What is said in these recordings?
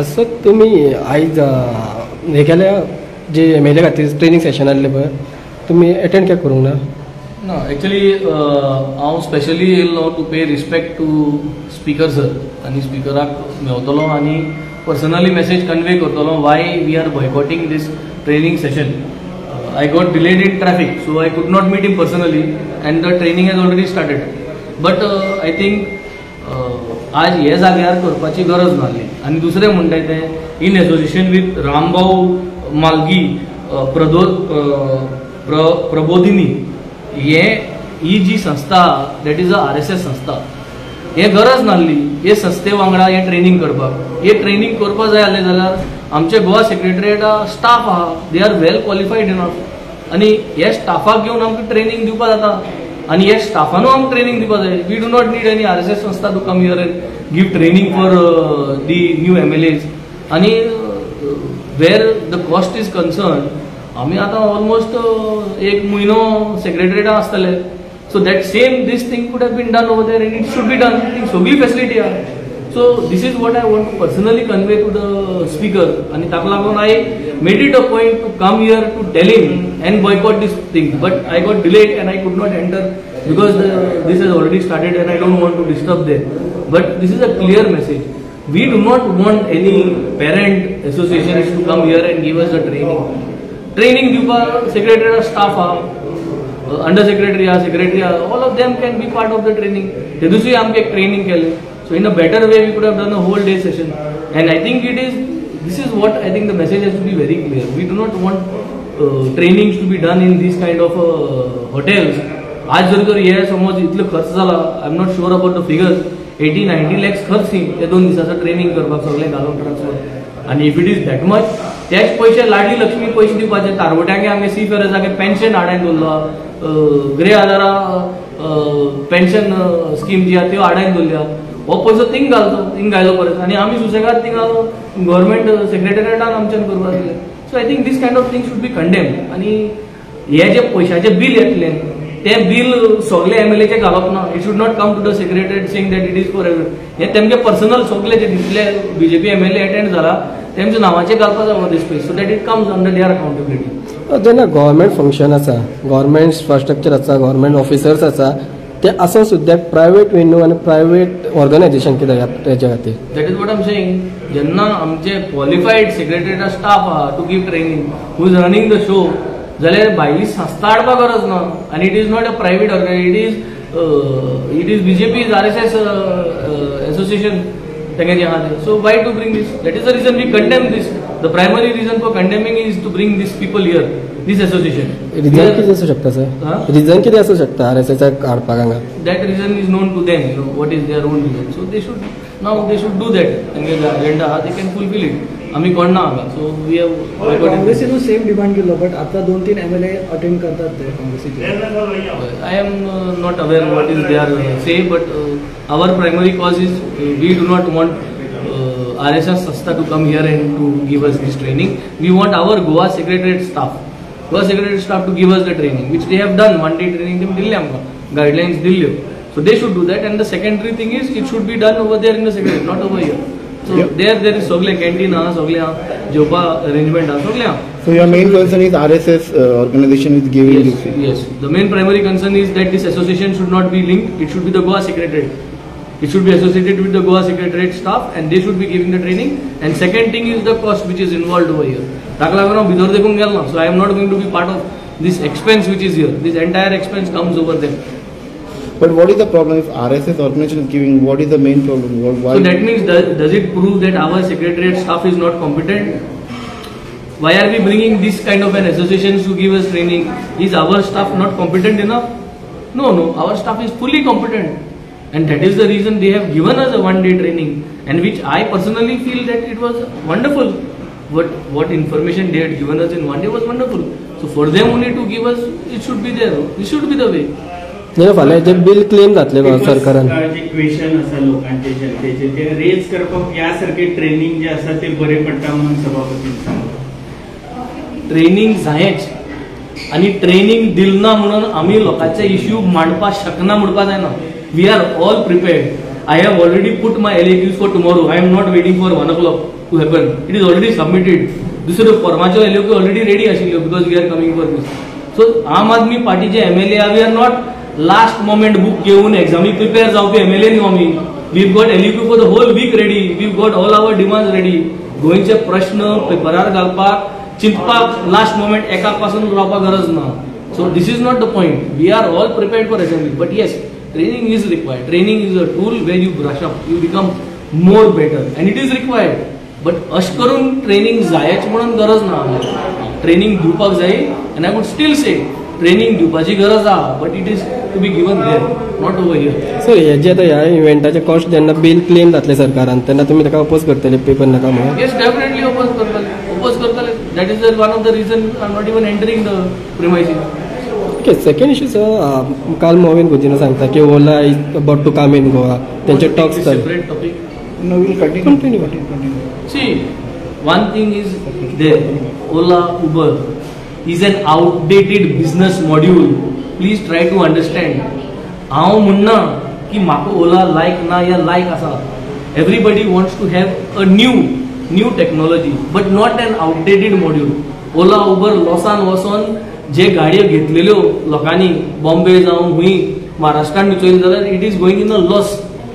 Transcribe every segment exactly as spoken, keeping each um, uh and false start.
असो तुमी आयज हेगेल्या जे एमएलए खातीर ट्रेनिंग सेशन आसले पळय तुमी अटेंड कित्याक करूंक ना? ना एक्चुअली हांव स्पेशली येयलो टू पे रिस्पेक्ट टू स्पीकर सर आनी स्पिकराक मेळतलो आनी पर्सनली मेसेज कन्वे करतलो why we are boycotting this training session. I got delayed in traffic, so I could not meet him personally, and the training has already started. But uh, I think आज ये जाग्यार करपाची गरज नासली. आनी दुसरे म्हणटाय ते in association with Rambhau Mhalgi प्रदो प्रबोधिनी ये ही जी संस्था दॅट इज अ आरएसएस संस्था ये गरज नासली हे संस्थे वांगडा हे ट्रेनिंग करपाक हे ट्रेनिंग करपाक जाय आसलें जाल्यार आमचे गोवा सेक्रेटरीएटा स्टाफ आहा they are well qualified enough आनी हे स्टाफाक घेवन आमकां ट्रेनिंग दिवपाक जाता आनी हे स्टाफानू आमकां ट्रेनिंग दिवपाक जाय. We do not need any RSS संस्था to come here and give training for the new MLAs आनी where the cost is concern आमी आतां ऑलमोस्ट एक म्हयनो सेक्रेटरीएटा आसतले so that same this thing could have been done over there and it should be done. सगळी facility आहा. So this is what I want to personally convey to the speaker and taka lagon I made it a point to come here to tell him and boycott this thing, but I got delayed and I could not enter because the, this has already started and I don't want to disturb them. But this is a clear message. We do not want any parent associations to come here and give us a training. Training diva secretary or staff or under secretary or secretary all of them can be part of the training. Te dusi amke ek training kele. So in a better way we could have done a whole day session and I think it is this is what I think the message has to be very clear. We do not want uh, trainings to be done in these kind of uh, hotels. Aaj jar ye samaj itlo kharch jala I am not sure about the figures eighty ninety lakhs kharch thi te don disacha training karpak sagle galon transport and if it is that much त्याच पैसे लाडली लक्ष्मी पैसे दिवपाचे तारवट्यांक आमगे सी फेरजांक pension हाडायन दवरला ग्रे आधारा pension scheme जी आहा त्यो हाडायन दवरल्या हो पैसो थिंग घालतो थिंग घालो परत आनी आमी सुसेगाद थिंग घालो गव्हर्मेंट सेक्रेटरीएटान आमच्यान करपाक जाय. So I think this kind of thing should be condemned आनी हे जे पैशाचे बील येतलें तें बील सगळे एमएलएचे घालप ना. It should not come to the secretariat saying that it is for every हे तेमगे पर्सनल सगळे जे दिसले बीजेपी एमएलए अटेंड जाला तेमचे नावाचे घालपाक जाय दिस पळय so that it comes under their accountability. जेन्ना गव्हर्मेंट फंक्शन आसा गव्हर्मेंट इन्फ्रास्ट्रक्चर आसा गव्हर्मेंट ऑफिसर्स आसा ते आसून सुद्दां प्रायवेट वेन्यू आनी प्रायवेट ऑर्गनायझेशन कितें हेच्या खातीर that is what I am saying जेन्ना आमचे क्वॉलिफायड सेक्रेटरीएट स्टाफ आहा to give training who is running the show जाल्यार भायली संस्था हाडपाक गरज ना आनी it is not a private organisation it is it is BJP are S S association तेंगे आहा ते. So why to bring this that is the reason we condemn this the primary reason for condemning is to bring this people here this association. Reason कितें आसूं शकता sir region कितें आसूं शकता R S एसाक हाडपाक हांगा that reason is known to them you know what is their own reason so they should now they should do that तेंगे जो एजेंडा आहा दे कॅन फुलफील इट आम्ही कोण ना हांगा. सो वी हॅव काँग्रेसीनू सेम डिमांड केलो but आतां दोन तीन एम एल ए अटेंड करतात ते काँग्रेसीचे. I am not aware what is they are say but our primary cause is we do not want R S S संस्था to come here and to give us this training we want our Goa secretariat staff Goa secretariat staff to give us the training which they have done one day training ते दिल्ली आमकां guidelines दिल्ल्यो so they should do that and the secondary thing is it should be done over there in the secretary not over here. So yep. there there is sogle canteen ah sogle ah joba arrangement ah sogle ah. So your main concern is R S S uh, organization is giving yes, you. Yes, the main primary concern is that this association should not be linked. It should be the Goa Secretariat. It should be associated with the Goa Secretariat staff and they should be giving the training. And second thing is the cost which is involved over here. Taklagano bidor dekun gelna. So I am not going to be part of this expense which is here. This entire expense comes over them. But what is the problem if R S S organization is giving? What is the main problem? What, why? So that means does, does it prove that our secretariat staff is not competent? Why are we bringing this kind of an association to give us training? Is our staff not competent enough? No, no. Our staff is fully competent, and that is the reason they have given us a one-day training, and which I personally feel that it was wonderful. What what information they had given us in one day was wonderful. So for them only to give us, it should be there. This should be the way. जे फाल्यां जे bill claim जातले सरकारान जे question आसा लोकांचे जनतेचे ते raise करपाक ह्या सारखे ट्रेनिंग जे आसा ते बरे पडटा म्हणून सभापतीन सांगलें. ट्रेनिंग जायच आनी ट्रेनिंग दिलना म्हणून आमी लोकांचे इश्यू मांडपाक शकना म्हणपाक जायना. We are all prepared I have already put my L A Qs for tomorrow. I am not waiting for one o'clock to happen. It is already submitted. दूसरे फॉर्माचो L A Q already ready आशिल्यो because we are coming for this. So आम आदमी पार्टीचे M L A we are not last moment book घेऊन exami prepare जावपी M L A न्ही आमी. We've got L A Q for the whole week ready. We've got all our demands ready. गोंयचे प्रश्न पेपरार घालपाक चिंतपाक लास्ट मोमेंट एका पासून रावपाक गरज ना. So this is not the point. We are all prepared for assembly, but yes, training is required. Training is a tool where you brush up, you become more better, and it is required. But अश करून training जायच म्हणून गरज ना. Training दिवपाक जाय, and I would still say training दिवपाची गरज आहा, but it is to be given there, not over here. सो हे जे आता ह्या इव्हेंटाचे कॉस्ट जेन्ना बिल क्लेम जातले सरकारान तेन्ना तुमी ताका अपोज करतले पेपर नाका म्हणून? Yes, definitely अपोज करतले. अपोज करतले. That is the one of the reason I am not even entering the premises. Okay second issue sir काल मार्विन बोबीन सांगता की Ola is about to come in Goa त्यांचे talks separate topic no will continue continue see one thing is there Ola Uber is an outdated business module please try to understand हांव म्हणना की म्हाका ओला लायक ना या लायक आसा everybody wants to have a new new technology but not an outdated module Ola Uber लॉसान वसोन जे गाडयो घेतलेल्यो लोकांनी बॉम्बे जावं हुई महाराष्ट्रान विचोयलें जाल्यार it is going in a loss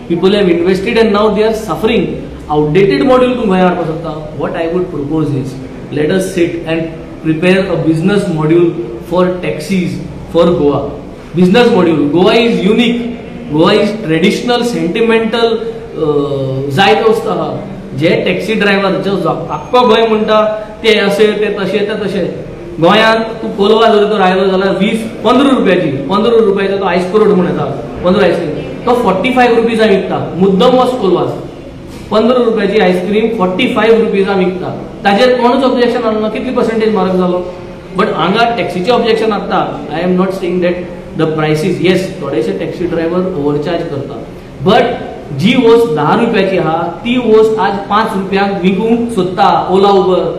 people have invested and now they are suffering outdated module तूं गोंयांत हाडपाक शकता what I would propose is let us sit and prepare a business module for taxis for Goa business module Goa is unique Goa is traditional sentimental जायत वस्त आहा जे taxi driver जे आख्खो गोंय म्हणटा ते असे ते तशे ते तशे गोयान तू कोलवा जर तो राहिलो झाला वीस पंधरा रुपयाची पंधरा रुपयाचा तो आयस करोड म्हणून येतात पंधरा आयस्क्रीम तो फोर्टी फायव्ह रुपीजा विकता मुद्दम वॉस कोलवास पंधरा रुपयाची आयस्क्रीम फोर्टी फायव्ह रुपीजा विकता ताजेर कोणूच ऑब्जेक्शन आणना कितली पर्सेंटेज मार्क झालो बट हांगा टॅक्सीचे ऑब्जेक्शन हाडटा I am not saying that the prices yes थोडेशे टॅक्सी ड्रायव्हर ओवरचार्ज करता बट जी वोस धा रुपयाची आहा ती वोस आज पांच रुपयांक विकूंक सोदता ओला उबर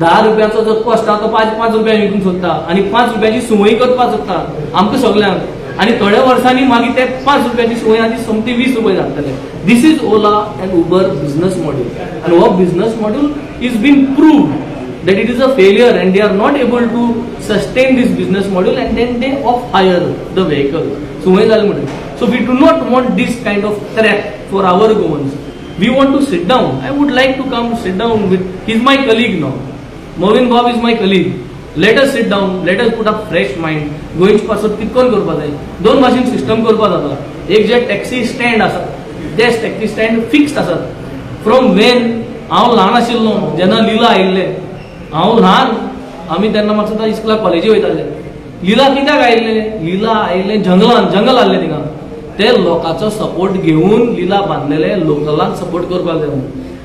धा रुपयाचो जो कॉस्ट हा तो पांच पांच रुपया विकूंक सोदता आनी पांच रुपयाची सुवय करपाक सोदता आमकां सगळ्यांक आनी थोड्या वर्सांनी मागीर ते पांच रुपयाची सुवय आनी समती वीस रुपया जातले this is Ola and Uber business module आनी हो business module is been proved that it is a failure and they are not able to sustain this business module and then they off hire the vehicle सुवय जाले म्हणून so we do not want this kind of trap for our governance we want to sit down I would like to come sit down with he is my colleague now Marvin Bob is my colleague. Let us sit down. Let us put up fresh mind. Going पासून कितकोन करपा जाय दोन भाशेन system करपा जाता एक जे taxi stand आसा ते टॅक्सी स्टँड फिक्स्ड आसात फ्रॉम वेन हांव ल्हान आशिल्लो जेन्ना लिला आयिल्ले हांव ल्हान आमी तेन्ना म्हाका सुद्दां इस्कुला कॉलेजी वयताले लिला कित्याक आयिल्ले लिला आयिल्ले जंगलान जंगल आसले थिंगा ते लोकांचो सपोर्ट घेवन लिला बांदलेले लोकलांक सपोर्ट करपाक जाय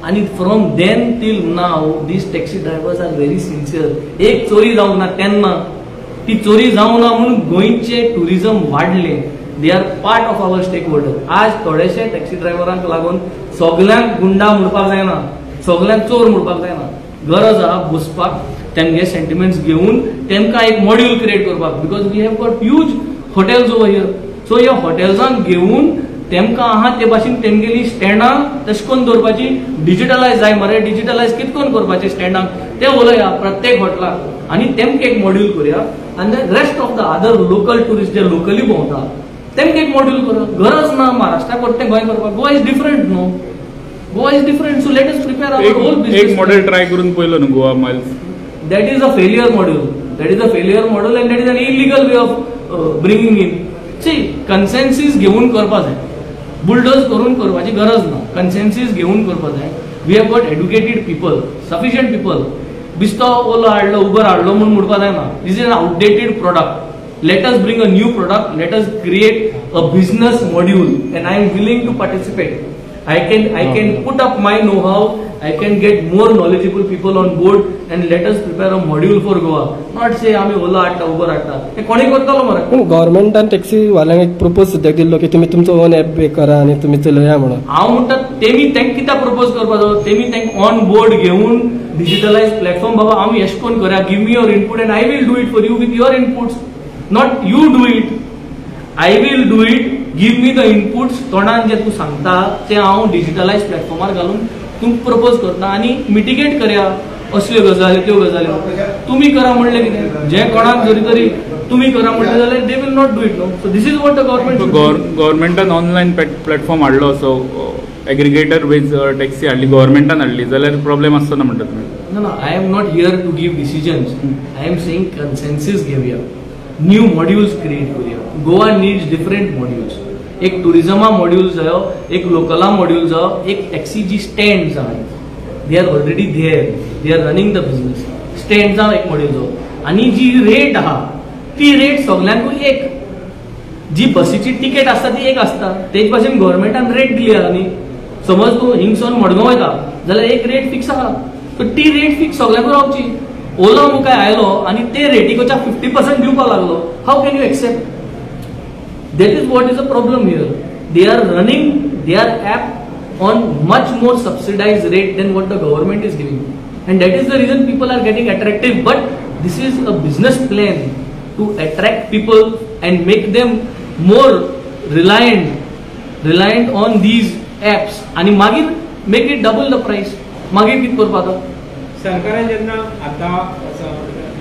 And from then till now, these taxi drivers are very sincere. एक चोरी जाऊं ना तेन्ना ती चोरी जाऊं ना म्हणून गोंयचे टुरिजम वाडले they are part of our stakeholder आज थोडेशे टॅक्सी ड्रायव्हरांक लागून सगळ्यांक गुंडा म्हणपाक जायना सगळ्यांक चोर म्हणपाक जायना गरज आहा बसपाक तेमगे सेंटिमेंट्स घेऊन तेमकां एक मॉड्यूल क्रिएट करपाक because we have got huge hotels over here so ह्या हॉटेल्सांक घेऊन तेमकां आहा ते भाशेन तेमगेली स्टँडां तशें करून दवरपाची डिजिटलायज जाय मरे डिजिटलायज कितकोन करपाचे स्टँडांक ते उलया प्रत्येक हॉटेलाक आनी तेमकां एक मॉड्यूल करया आनी rest of the other local tourist जे लोकली भोंवता तेमकां एक मॉड्यूल करप गरज ना महाराष्ट्रा करता गोंय करपाक गोवा इज डिफरंट न्हू Goa is different so let us prepare our whole business एक मॉडेल ट्राय करून पळयलो न्हू Goa Miles that is a failure module that is a failure module and that is an illegal way of bringing in see consensus घेवन करपा जाय bulldoze करून करपाची गरज ना कन्सेन्सीस घेवन करपा जाय we have got educated people sufficient people बिस्तो ओला हाडलो उबर हाडलो म्हणून म्हणपाक जायना this is an outdated product let us bring a new product let us create a business module and I am willing to participate I can I can put up my know how I can get more knowledgeable people on board and let us prepare a module for Goa not say आम्ही ओला हाडटा उबर हाडटा ते कोणी करतलो मरे गव्हर्नमेंटान टॅक्सीवाल्यांक एक propose सुद्धा दिल्लो की तुम्ही तुमचो ओन ऍप पे करा आणि तुम्ही चलया म्हणून हांव म्हणटा तेमी तांकां कित्याक प्रपोज करपाचो तेमी तांकां ऑन बोर्ड घेऊन डिजिटलायज प्लॅटफॉर्म बाबा आमी एश कोन करया give me your input and I will do it for you with your inputs not you do it I will do it give me the inputs तोंडान जे तू सांगता ते हांव डिजिटलायज प्लॅटफॉर्मार घालून तुम प्रपोज करता आणि मिटिगेट करया असल्यो गजाली त्यो गजाली तुम्ही करा म्हणले कितें जे कोणाक जरी तरी तुम्ही करा म्हणले जाल्यार they will not do it no so this is what the government गव्हर्नमेंटान ऑनलायन प्लॅटफॉर्म हाडलो असो एग्रिगेटर वेज टॅक्सी हाडली गव्हर्नमेंटान हाडली जाल्यार प्रॉब्लेम आसचोना म्हणटा तुमी. No no I am not here to give decisions. I am saying consensus घेवया न्यू मॉड्यूल्स क्रिएट करूया. Goa needs different modules. एक टुरिजमा मॉड्यूल जायो, एक लोकला मॉड्यूल जायो, एक टॅक्सी जी स्टँड्स आहात they are already there they are running the business स्टँड्सा एक मॉड्यूल जावो आनी जी रेट आहा ती रेट सगळ्यांकूय एक जी बसीची तिकेट आसता ती एक आसता तेच भाशेन गव्हर्मेंटान रेट दिली आहा न्ही. समज तूं हिंगसोन मडगांव वयता जाल्यार एक रेट फिक्स आहा सो ती रेट फिक्स सगळ्यांक रावची. ओला मुखार आयलो आनी ते रेटीकोच्या फिफ्टी पर्संट दिवपाक लागलो हाव can you accept. That is what is the problem here. They are running their app on much more subsidized rate than what the government is giving, and that is the reason people are getting attractive. But this is a business plan to attract people and make them more reliant, reliant on these apps. And magir make it double the price. Magir kit korpata. Sarkaran jenna ata.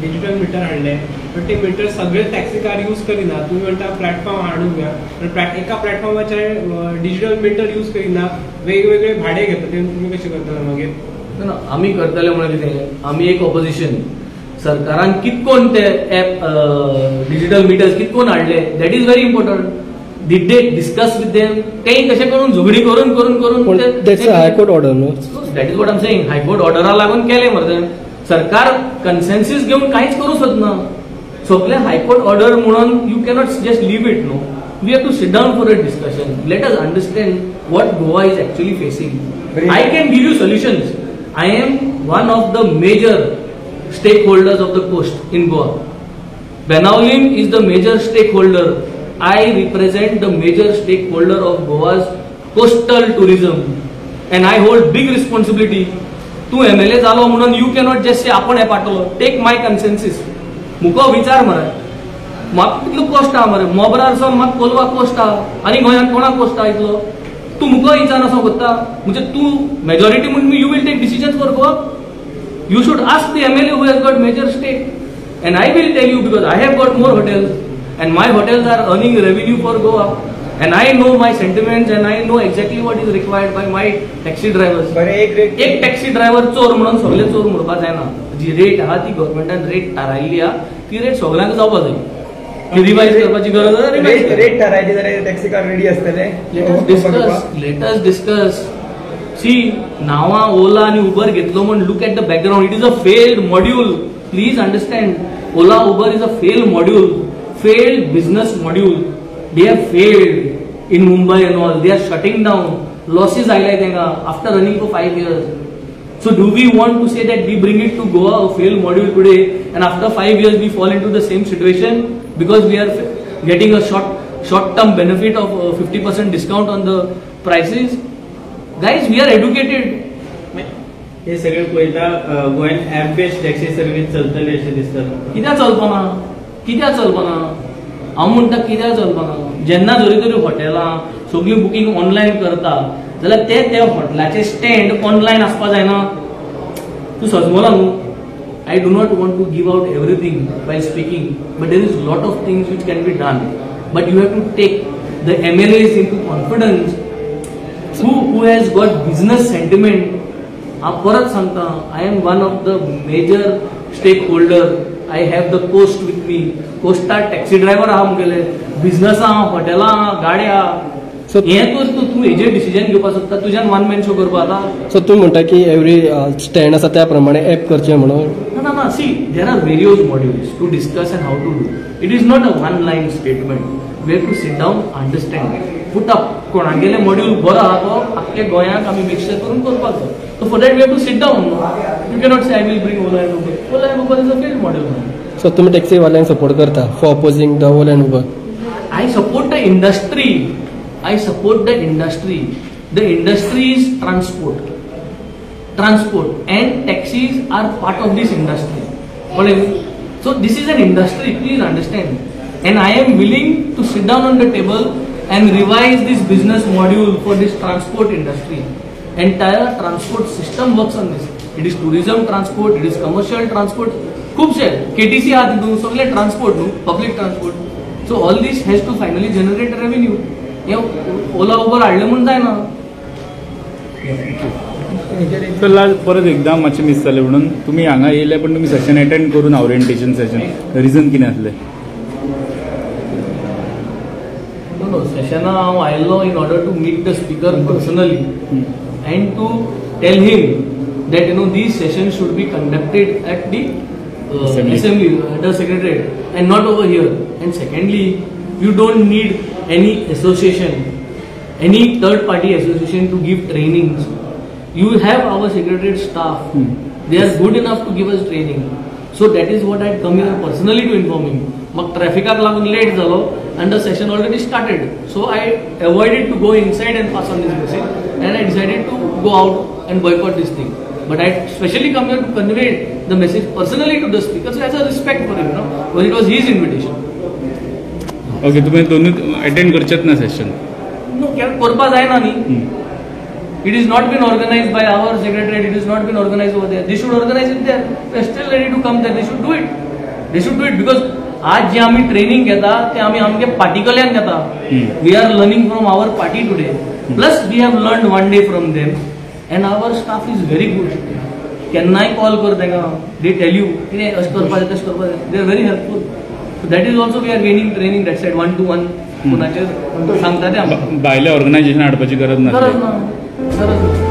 Digital meter हाडले but ते meter सगळे taxi car use करिना. तुम्ही म्हणता platform हाडूया एका प्लॅटफॉर्माचे digital meter use करिना वेगवेगळे भाडे घेता ते तुम्ही कशें करतले मागीर. ना आम्ही करतले म्हणून कितें आम्ही एक ऑपोजिशन सरकारान कितकोन ते ऍप डिजिटल मीटर्स कितकोन हाडले that is very important. Did they discuss with them तें कशें करून झुगडी करून करून करून that's high court order no that is what I am saying. High court ऑर्डरा लागून केले मरे सरकार कन्सेन्सिस घेऊन काहीच करू शकत ना. सगळे हायकोर्ट ऑर्डर म्हणून you cannot just leave it no. We have to sit down for a discussion. Let us understand what Goa is actually facing. I can give you solutions. I am one of the major stake holders of the coast in Goa. Benaulim is the major stake holder. I represent the major stake holder of Goa's coastal tourism and I hold big responsibility. तू M L A झालो म्हणून you cannot just say आपण हे पाठवलो take my कन्सेन्सिस मुको विचार मरे म्हाका कितलो cost आहा मरे मोबरार सावन म्हाका कोलवा कॉस्ट आहा आनी गोंयांत कोणाक कॉस्ट आहा इतलो तू मुको विचार असो कोत्ता म्हणजे तू मेजॉरिटी म्हणून you will take decisions for Goa. You should ask the M L A who has got major stake and I will tell you because I have got more hotels and my hotels are earning revenue for Goa and I know my sentiments and I know exactly what is required by my taxi drivers. But ek rate ek taxi driver चोर म्हणून सगळे चोर म्हणपा जायना. जी rate आहा ती गव्हर्नमेंटान rate थारायल्ली आहा ती रेट सगळ्यांक जावपा जाय. ती रिवायज करपाची गरज ना. रेट रेट थारायली जाल्यार टॅक्सी कार रेडी आसतले. Let us discuss. सी नावा ओला आणि उबर घेतलो म्हण look at the background. It is a failed module. Please understand Ola Uber is a failed module failed business module. They have failed in Mumbai and all. They are shutting down. Losses highlight denga after running for five years. So do we want to say that we bring it to Goa a failed module today and after five years we fall into the same situation because we are getting a short short term benefit of fifty percent discount on the prices? Guys, we are educated. हे सगळे पहिला Goan app based taxi service चलतले असे दिसतं. किद्या चलपना किद्या चलपना हांव म्हणटा किद्या चलपना. जेन्ना जरी तरी हॉटेलां सगळी बुकींग ऑनलायन करता जाल्यार ते त्या हॉटेलाचे स्टँड ऑनलायन आसपा जायना. तूं सजमला न्हू. I do not want to give out everything by speaking but there is lot of things which can be done but you have to take the M L As into confidence who who has got business sentiment. हांव परत सांगता I am one of the major stake holder. I have the coast with me. कोस्टार taxi driver आहा मुगेले business आहा हॉटेलां आहा गाडी आहा. सो हे तर तूं हेजेर डिसिजन घेवपाक शकता. तुज्यान वन मॅन शो करपाक जाता. सो तूं म्हणटा की एवरी स्टँड आसा त्या प्रमाणे एप करचें म्हणून. ना ना see there are various modules to discuss and how to do. It is not a one line statement. We have to sit down understand put up कोणागेले मॉड्यूल बरो आहा तो आख्ख्या गोंयांक आमी मिक्सर करून करपाक जाय. So for that we have to sit down. You cannot say I will bring Ola and Uber. Ola and Uber is a failed module. So तुम टॅक्सीवाल्यांक सपोर्ट करता for opposing the Ola and Uber. I support the industry. I support the industry. The industry is transport transport and taxis are part of this industry. कळ्ळें. So this is an industry. Please understand. And I am willing to sit down on the table and revise this business module for this transport industry. Entire transport system works on this. It is tourism transport, it is commercial transport. खूब से K T C आते हैं सगले transport न्हू public transport. So all this has to finally generate revenue. हे Ola Uber हाडले म्हणून जायना. चला परत एकदा मातशें मिस जालें म्हणून तुम्ही हांगा येयले पण तुम्ही सेशन अटेंड करून ओरिएंटेशन सेशन रिजन कितें आसलें? नो सेशन हांव आयिल्लो in order to meet the speaker personally and to tell him that you know this session should be conducted at the Uh, assembly. assembly, the secretariat, and not over here. And secondly, you don't need any association, any third-party association to give trainings. You have our secretariat staff; hmm. they are good enough to give us training. So that is what I come here personally to inform you. But traffic got late, so and the session already started. So I avoided to go inside and pass on this message, and I decided to go out and boycott this thing. But I especially come here to convey the message personally to the speaker, so as a respect for him, you know, because it was his invitation. Okay, you guys don't attend the session? No, what purpose is not? It is not been organized by our secretariat. It is not been organized over there. They should organize it there. They are still ready to come there. They should do it. They should do it because आज जहाँ हमें training किया था, तो हमें हमके party को लेने था. We are learning from our party today. Plus we have learned one day from them. And our staff is very good. Can I call कर देगा? They tell you कि अस कर पाए तो अस कर पाए. They are very helpful. So that is also we are gaining training. That's it. One to one होना चाहिए. सांगता है हम. बायले organisation आठ बजे करना. करना.